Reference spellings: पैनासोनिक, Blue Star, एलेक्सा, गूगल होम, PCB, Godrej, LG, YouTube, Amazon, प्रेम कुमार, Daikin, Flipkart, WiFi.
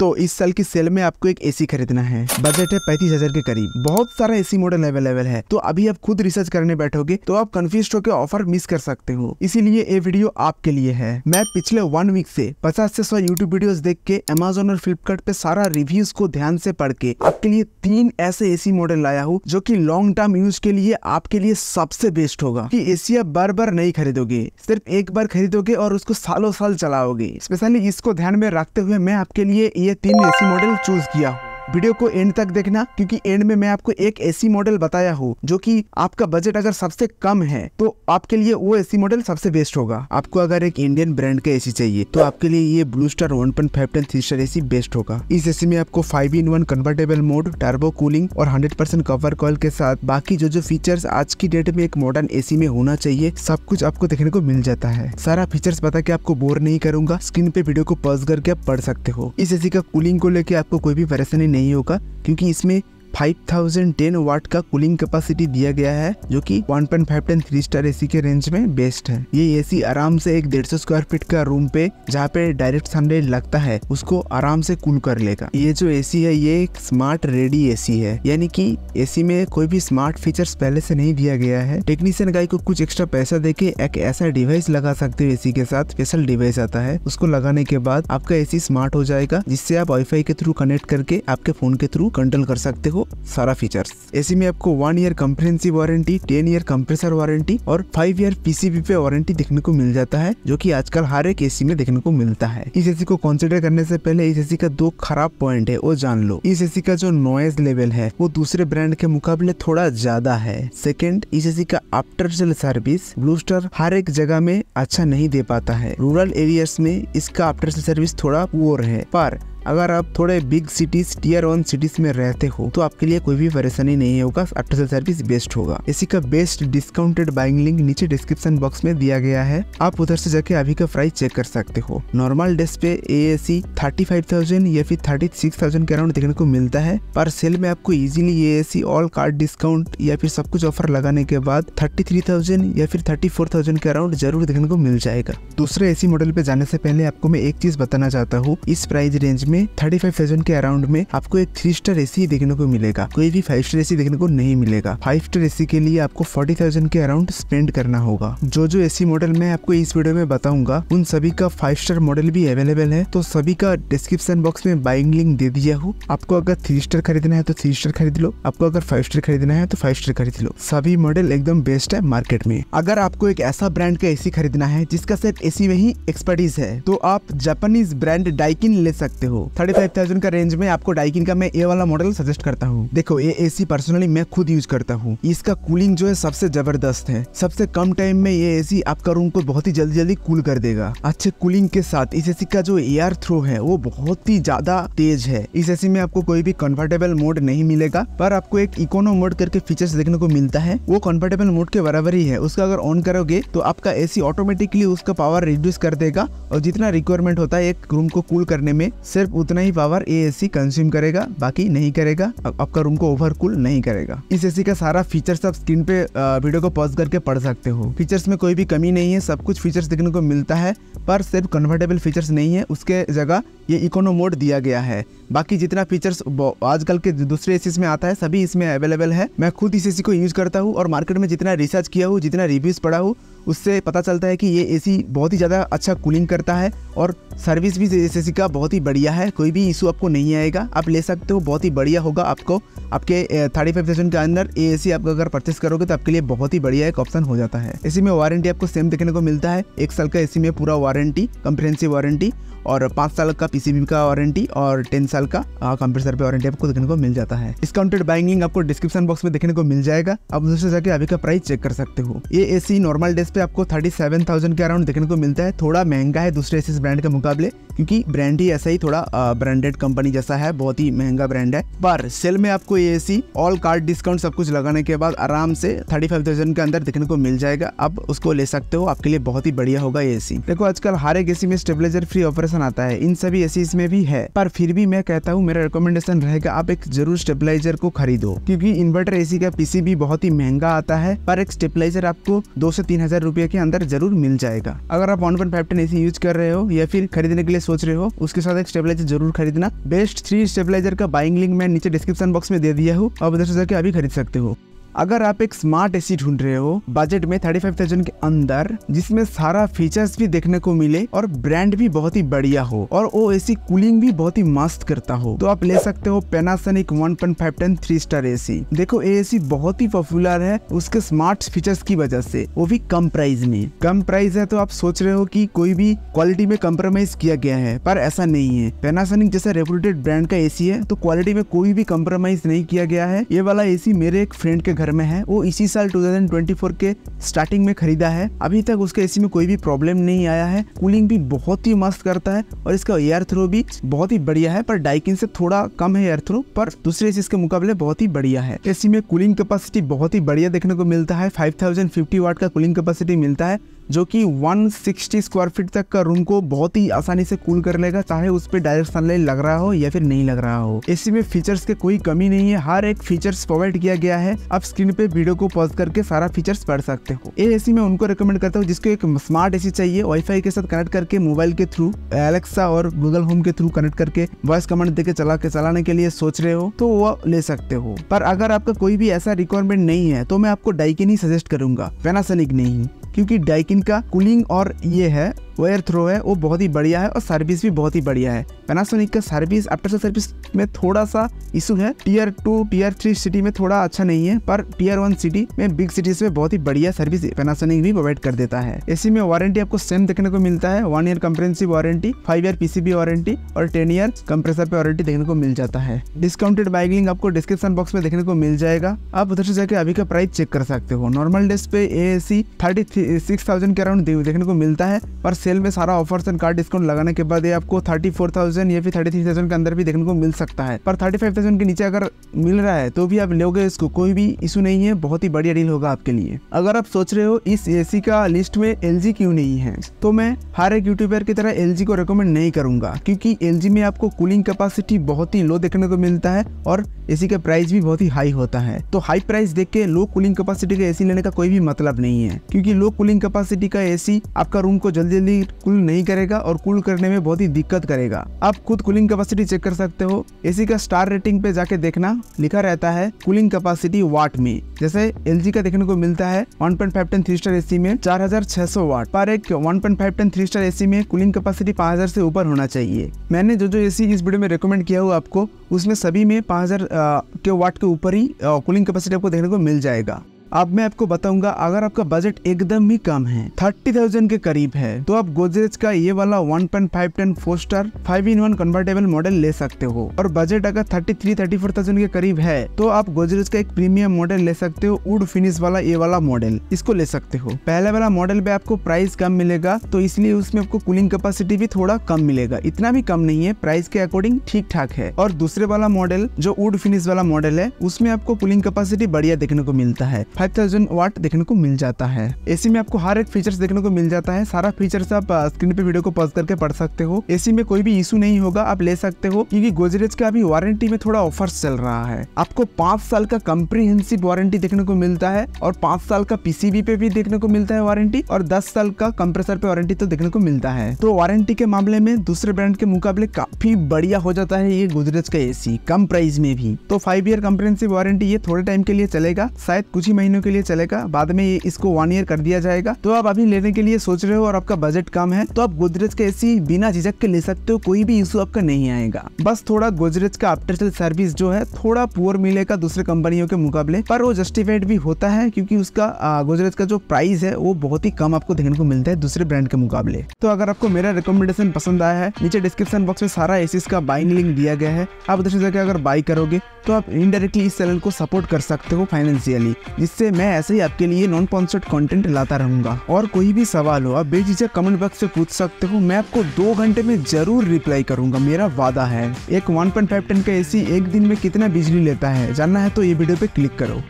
तो इस साल की सेल में आपको एक एसी खरीदना है, बजट है 35,000 के करीब, बहुत सारा एसी मॉडल अवेलेबल है। तो अभी आप खुद रिसर्च करने बैठोगे तो आप कंफ्यूज होकर ऑफर मिस कर सकते हो, इसीलिए ये वीडियो आपके लिए है। मैं पिछले 1 वीक से 50 से 100 YouTube वीडियोस देख के Amazon और Flipkart पे सारा रिव्यूज को ध्यान से पढ़ के आपके लिए 3 ऐसे एसी मॉडल लाया हूँ जो की लॉन्ग टर्म यूज के लिए आपके लिए सबसे बेस्ट होगा। की एसी आप बार बार नहीं खरीदोगे, सिर्फ एक बार खरीदोगे और उसको सालों साल चलाओगे। स्पेशली इसको ध्यान में रखते हुए मैं आपके लिए ये 3 एसी मॉडल चूज किया हूँ। वीडियो को एंड तक देखना क्योंकि एंड में मैं आपको एक एसी मॉडल बताया हूँ जो कि आपका बजट अगर सबसे कम है तो आपके लिए वो एसी मॉडल सबसे बेस्ट होगा। आपको अगर एक इंडियन ब्रांड का एसी चाहिए तो आपके लिए ये ब्लू स्टार 1.5 एसी बेस्ट होगा। इस एसी में आपको 5-in-1 convertible mode, turbo cooling और 100% कवर कॉल के साथ बाकी जो फीचर्स आज की डेट में एक मॉडर्न एसी में होना चाहिए सब कुछ आपको देखने को मिल जाता है। सारा फीचर्स बता के आपको बोर नहीं करूंगा, स्क्रीन पे वीडियो को पॉज करके आप पढ़ सकते हो। इस एसी का कूलिंग को लेकर आपको कोई भी परेशानी नहीं होगा क्योंकि इसमें 5010 वाट का कूलिंग कैपेसिटी दिया गया है जो कि 1.5-3 स्टार एसी के रेंज में बेस्ट है। ये एसी आराम से एक 150 स्क्वायर फीट का रूम पे जहाँ पे डायरेक्ट सनलाइट लगता है उसको आराम से कूल कर लेगा। ये जो एसी है ये एक स्मार्ट रेडी एसी है, यानी कि एसी में कोई भी स्मार्ट फीचर्स पहले से नहीं दिया गया है। टेक्नीशियन गाय को कुछ एक्स्ट्रा पैसा देके एक ऐसा डिवाइस लगा सकते हो, एसी के साथ स्पेशल डिवाइस आता है, उसको लगाने के बाद आपका एसी स्मार्ट हो जाएगा जिससे आप वाईफाई के थ्रू कनेक्ट करके आपके फोन के थ्रू कंट्रोल कर सकते हो सारा फीचर्स। एसी में आपको 1 year comprehensive warranty, 10 year compressor warranty और 5 ईयर पीसीबी पे वारंटी देखने को मिल जाता है जो कि आजकल हर एक एसी में देखने को मिलता है। इस एसी को कंसीडर करने से पहले इस एसी का 2 खराब पॉइंट है वो जान लो। इस एसी का जो नॉइज लेवल है वो दूसरे ब्रांड के मुकाबले थोड़ा ज्यादा है। सेकेंड, इस एसी का after sale service Blue Star हर एक जगह में अच्छा नहीं दे पाता है। रूरल एरियाज में इसका आफ्टर सेल सर्विस थोड़ा पुअर है, पर अगर आप थोड़े बिग सिटीज, Tier 1 सिटीज में रहते हो तो आपके लिए कोई भी परेशानी नहीं होगा, आफ्टर सेल सर्विस बेस्ट होगा। एसी का बेस्ट डिस्काउंटेड बाइंग लिंक नीचे डिस्क्रिप्शन बॉक्स में दिया गया है, आप उधर से जाके अभी का प्राइस चेक कर सकते हो। नॉर्मल डेज पे एसी 35,000 या फिर 36,000 के अराउंड देखने को मिलता है, पर सेल में आपको इजीली ये एसी ऑल कार्ड डिस्काउंट या फिर सब कुछ ऑफर लगाने के बाद 33,000 या फिर 34,000 के अराउंड जरूर देखने को मिल जाएगा। दूसरे एसी मॉडल पे जाने से पहले आपको मैं एक चीज बताना चाहता हूँ, इस प्राइस रेंज 35,000 के अराउंड में आपको एक 3 स्टार एसी देखने को मिलेगा, कोई भी 5 स्टार एसी देखने को नहीं मिलेगा। 5 स्टार एसी के लिए आपको 40,000 के अराउंड स्पेंड करना होगा। जो एसी मॉडल मैं आपको इस वीडियो में बताऊंगा उन सभी का 5 स्टार मॉडल भी अवेलेबल है, तो सभी का डिस्क्रिप्शन बॉक्स में बाइंग लिंक दे दिया हूँ। आपको अगर 3 स्टार खरीदना है तो 3 स्टार खरीद लो, आपको अगर 5 स्टार खरीदना है तो 5 स्टार खरीद लो। सभी मॉडल एकदम बेस्ट है मार्केट में। अगर आपको एक ऐसा ब्रांड का एसी खरीदना है जिसका सिर्फ एसी में ही एक्सपर्टीज है तो आप जापानीज ब्रांड डाइकिन ले सकते हो। 35,000 का रेंज में आपको डाइकिन का मैं ये वाला मॉडल सजेस्ट करता हूँ। देखो ये एसी पर्सनली मैं खुद यूज करता हूँ, इसका कूलिंग जो है सबसे जबरदस्त है। सबसे कम टाइम में ये एसी आपका रूम को बहुत ही जल्दी कूल कर देगा। अच्छे कूलिंग के साथ इस एसी का जो एयर थ्रो है वो बहुत ही ज्यादा तेज है। इस एसी में आपको कोई भी कन्वर्टेबल मोड नहीं मिलेगा, पर आपको एक इकोनो मोड करके फीचर्स देखने को मिलता है, वो कन्वर्टेबल मोड के बराबर ही है। उसका अगर ऑन करोगे तो आपका एसी ऑटोमेटिकली उसका पावर रिड्यूस कर देगा और जितना रिक्वायरमेंट होता है एक रूम को कूल करने में सिर्फ उतना ही पावर ये एसी कंज्यूम करेगा, बाकी नहीं करेगा, आपका रूम को ओवरकूल नहीं करेगा। इस एसी का सारा फीचर्स आप स्क्रीन पे वीडियो को पॉज करके पढ़ सकते हो। फीचर्स में कोई भी कमी नहीं है, सब कुछ फीचर्स देखने को मिलता है, पर सिर्फ कन्वर्टेबल फीचर्स नहीं है, उसके जगह ये इकोनो मोड दिया गया है। बाकी जितना फीचर्स आजकल के दूसरे एसीज में आता है सभी इसमें अवेलेबल है। मैं खुद इस एसी को यूज करता हूँ और मार्केट में जितना रिसर्च किया हूँ, जितना रिव्यूज पढ़ा हूँ, उससे पता चलता है कि ये एसी बहुत ही ज़्यादा अच्छा कूलिंग करता है और सर्विस भी इस एसी का बहुत ही बढ़िया है, कोई भी इशू आपको नहीं आएगा। आप ले सकते हो, बहुत ही बढ़िया होगा। आपको आपके 35,000 के अंदर ये एसी आप अगर परचेस करोगे तो आपके लिए बहुत ही बढ़िया एक ऑप्शन हो जाता है। एसी में वारंटी आपको सेम देखने को मिलता है, 1 साल का एसी में पूरा वारंटी, कंप्रेहेंसिव वारंटी और 5 साल का पीसीबी का वारंटी और 10 साल का कंप्रेसर पे वारंटी आपको देखने को मिल जाता है। डिस्काउंटेड बाइंग लिंक आपको डिस्क्रिप्शन बॉक्स में देखने को मिल जाएगा, आप दूसरे जाके अभी का प्राइस चेक कर सकते हो। ये एसी नॉर्मल डेज पे आपको 37,000 के अराउंड देखने को मिलता है, थोड़ा महंगा है दूसरे एसी ब्रांड के मुकाबले क्योंकि ब्रांड ही ऐसा ही थोड़ा ब्रांडेड कंपनी जैसा है, बहुत ही महंगा ब्रांड है। पर सेल में आपको ये एसी ऑल कार्ड डिस्काउंट सब कुछ लगाने के बाद आराम से 35,000 के अंदर देखने को मिल जाएगा, आप उसको ले सकते हो, आपके लिए बहुत ही बढ़िया होगा ये एसी। देखो आजकल हर एक एसी में स्टेबलाइजर फ्री ऑपरेशन पसंद आता है, इन सभी एसीज में भी है। पर फिर भी मैं कहता हूँ मेरा रिकमेंडेशन रहेगा आप एक जरूर स्टेबलाइजर को खरीदो, क्योंकि इन्वर्टर एसी का पीसीबी बहुत ही महंगा आता है, पर एक स्टेबलाइजर आपको 2 से 3 हजार रुपए के अंदर जरूर मिल जाएगा। अगर आप 1.5 टन एसी यूज कर रहे हो या फिर खरीदने के लिए सोच रहे हो, उसके साथ एक स्टेबलाइजर जरूर खरीदना। बेस्ट 3 स्टेबलाइजर का बाइंग लिंक मैं नीचे डिस्क्रिप्शन बॉक्स में दे दिया हूँ, आप उधर से जाके अभी खरीद सकते हो। अगर आप एक स्मार्ट एसी ढूंढ रहे हो बजट में 35,000 के अंदर, जिसमें सारा फीचर्स भी देखने को मिले और ब्रांड भी बहुत ही बढ़िया हो और वो एसी कूलिंग भी बहुत ही मस्त करता हो, तो आप ले सकते हो पैनासोनिक 1.5 टन 3 स्टार एसी। देखो ये एसी बहुत ही पॉपुलर है उसके स्मार्ट फीचर्स की वजह से, वो भी कम प्राइस में। कम प्राइस है तो आप सोच रहे हो कि कोई भी क्वालिटी में कम्प्रोमाइज किया गया है, पर ऐसा नहीं है। पैनासोनिक जैसा रेपुटेड ब्रांड का एसी है तो क्वालिटी में कोई भी कम्प्रोमाइज नहीं किया गया है। ये वाला एसी मेरे एक फ्रेंड के घर में है, वो इसी साल 2024 के स्टार्टिंग में खरीदा है। अभी तक उसके एसी में कोई भी प्रॉब्लम नहीं आया है, कूलिंग भी बहुत ही मस्त करता है और इसका एयर थ्रो भी बहुत ही बढ़िया है, पर डाइकिन से थोड़ा कम है एयर थ्रो, पर दूसरे एसी के मुकाबले बहुत ही बढ़िया है। एसी में कूलिंग कैपेसिटी बहुत ही बढ़िया देखने को मिलता है, 5050 वाट का कूलिंग कैपेसिटी मिलता है, जो कि 160 स्क्वायर फीट तक का रूम को बहुत ही आसानी से कूल कर लेगा, चाहे उस पर डायरेक्ट सनलाइट लग रहा हो या फिर नहीं लग रहा हो। एसी में फीचर्स के कोई कमी नहीं है, हर एक फीचर्स प्रोवाइड किया गया है। आप स्क्रीन पे वीडियो को पॉज करके सारा फीचर्स पढ़ सकते हो। ये एसी मैं उनको रिकमेंड करता हूँ जिसको एक स्मार्ट एसी चाहिए, वाईफाई के साथ कनेक्ट करके मोबाइल के थ्रू, एलेक्सा और गूगल होम के थ्रू कनेक्ट करके वॉइस कमांड देके चलाने के लिए सोच रहे हो तो वो ले सकते हो। पर अगर आपका कोई भी ऐसा रिक्वायरमेंट नहीं है तो मैं आपको डाइकिन ही सजेस्ट करूंगा, पैनासोनिक नहीं, क्योंकि डाइकिन का कूलिंग और ये है एयर थ्रो है वो बहुत ही बढ़िया है और सर्विस भी बहुत ही बढ़िया है। पैनासोनिक का सर्विस, आफ्टर सेल सर्विस में थोड़ा सा इशू है, टियर 2 टियर 3 सिटी में थोड़ा अच्छा नहीं है, पर टियर 1 सिटी में, बिग सिटीज में बहुत ही बढ़िया सर्विस पैनासोनिक भी प्रोवाइड कर देता है। एसी में वारंटी आपको सेम देखने को मिलता है, 1 year comprehensive warranty, 5 year PCB warranty और 10 ईयर कंप्रेसर पे वारंटी देखने को मिल जाता है। डिस्काउंटेड बाइंग लिंक आपको डिस्क्रिप्शन बॉक्स में देखने को मिल जाएगा, आप उधर से जाके अभी का प्राइस चेक कर सकते हो। नॉर्मल डेज पे एसी 36,000 के अराउंड देखने को मिलता है, पर सेल में सारा ऑफर्स एंड कार्ड डिस्काउंट लगाने के बाद ये आपको 34,000 या फिर 33,000 के अंदर भी देखने को मिल सकता है। पर 35,000 के नीचे अगर मिल रहा है तो भी आप लोगे इसको, कोई भी इशू नहीं है, बहुत ही बढ़िया डील होगा आपके लिए। अगर आप सोच रहे हो इस एसी का लिस्ट में LG क्यों नहीं है, तो मैं हर एक यूट्यूबर की तरह LG को रिकमेंड नहीं करूंगा, क्योंकि LG में आपको कूलिंग कैपेसिटी बहुत ही लो देखने को मिलता है और एसी का प्राइस भी बहुत ही हाई होता है। तो हाई प्राइस देख के लो कूलिंग कैपेसिटी का एसी लेने का कोई भी मतलब नहीं है, क्योंकि लो कूलिंग कैपेसिटी का एसी आपका रूम को जल्दी कूल नहीं करेगा और कूल करने में बहुत ही दिक्कत करेगा। आप खुद कूलिंग कैपेसिटी चेक कर सकते हो, एसी का स्टार रेटिंग पे जाके देखना, लिखा रहता है कूलिंग कैपेसिटी वाट में। जैसे LG का देखने को मिलता है 1.5 टन 3 स्टार एसी में 4600 वाट, पर एक 1.5 टन 3 स्टार एसी में कूलिंग कैपेसिटी 5000 से ऊपर होना चाहिए। मैंने जो एसी इस वीडियो में रेकमेंड किया हुआ आपको, उसमें सभी में 5000 के वाट के ऊपर ही कूलिंग कैपेसिटी आपको देखने को मिल जाएगा। अब मैं आपको बताऊंगा, अगर आपका बजट एकदम ही कम है, 30,000 के करीब है, तो आप गोदरेज का ये वाला 1.5 ton 4 star 5-in-1 convertible model ले सकते हो। और बजट अगर 34,000 के करीब है तो आप गोदरेज का एक प्रीमियम मॉडल ले सकते हो, वुड फिनिश वाला ये वाला मॉडल, इसको ले सकते हो। पहले वाला मॉडल पे आपको प्राइस कम मिलेगा, तो इसलिए उसमें आपको कूलिंग कैपेसिटी भी थोड़ा कम मिलेगा, इतना भी कम नहीं है, प्राइस के अकॉर्डिंग ठीक ठाक है। और दूसरे वाला मॉडल जो वुड फिनिश वाला मॉडल है, उसमें आपको कूलिंग कैपेसिटी बढ़िया देखने को मिलता है, 5000 वाट देखने को मिल जाता है। एसी में आपको हर एक फीचर्स देखने को मिल जाता है, सारा फीचर्स आप स्क्रीन पे वीडियो को पॉज करके पढ़ सकते हो। एसी में कोई भी इशू नहीं होगा, आप ले सकते हो, क्योंकि गोदरेज का अभी वारंटी में थोड़ा ऑफर्स चल रहा है। आपको 5 साल का कंप्रीहेंसिव वारंटी देखने को मिलता है और 5 साल का पीसीबी पे भी देखने को मिलता है वारंटी, और 10 साल का कंप्रेसर पे वारंटी तो देखने को मिलता है। तो वारंटी के मामले में दूसरे ब्रांड के मुकाबले काफी बढ़िया हो जाता है ये गोदरेज का एसी, कम प्राइस में भी। तो 5 ईयर कंप्रीहेंसिव वारंटी ये थोड़े टाइम के लिए चलेगा, शायद कुछ ही महीनों के लिए चलेगा, बाद में इसको 1 ईयर कर दिया जाएगा। तो आप अभी लेने के लिए सोच रहे हो और आपका बजट कम है, तो आप गोदरेज का एसी बिना झिझक के ले सकते हो, कोई भी इशू आपका नहीं आएगा। बस थोड़ा गोदरेज का आफ्टर सेल सर्विस जो है थोड़ा पुअर मिलेगा दूसरे कंपनियों के मुकाबले, पर वो जस्टिफाइड भी होता है, क्योंकि उसका गोदरेज का जो प्राइस है वो बहुत ही कम आपको देखने को मिलता है दूसरे ब्रांड के मुकाबले। तो अगर आपको मेरा रिकमेंडेशन पसंद आया है, नीचे डिस्क्रिप्शन बॉक्स में सारा एसीज का बाइंग लिंक दिया गया है, आप उधर से जाकर अगर बाई करोगे तो आप इनडायरेक्टली इस चैनल को सपोर्ट कर सकते हो फाइनेंशियली, जिससे मैं ऐसे ही आपके लिए नॉन स्पॉन्सर्ड कंटेंट लाता रहूंगा। और कोई भी सवाल हो आप बेझिझक कमेंट बॉक्स से पूछ सकते हो, मैं आपको 2 घंटे में जरूर रिप्लाई करूंगा, मेरा वादा है। एक 1.5 टन का एसी एक दिन में कितना बिजली लेता है जानना है तो ये वीडियो पे क्लिक करो।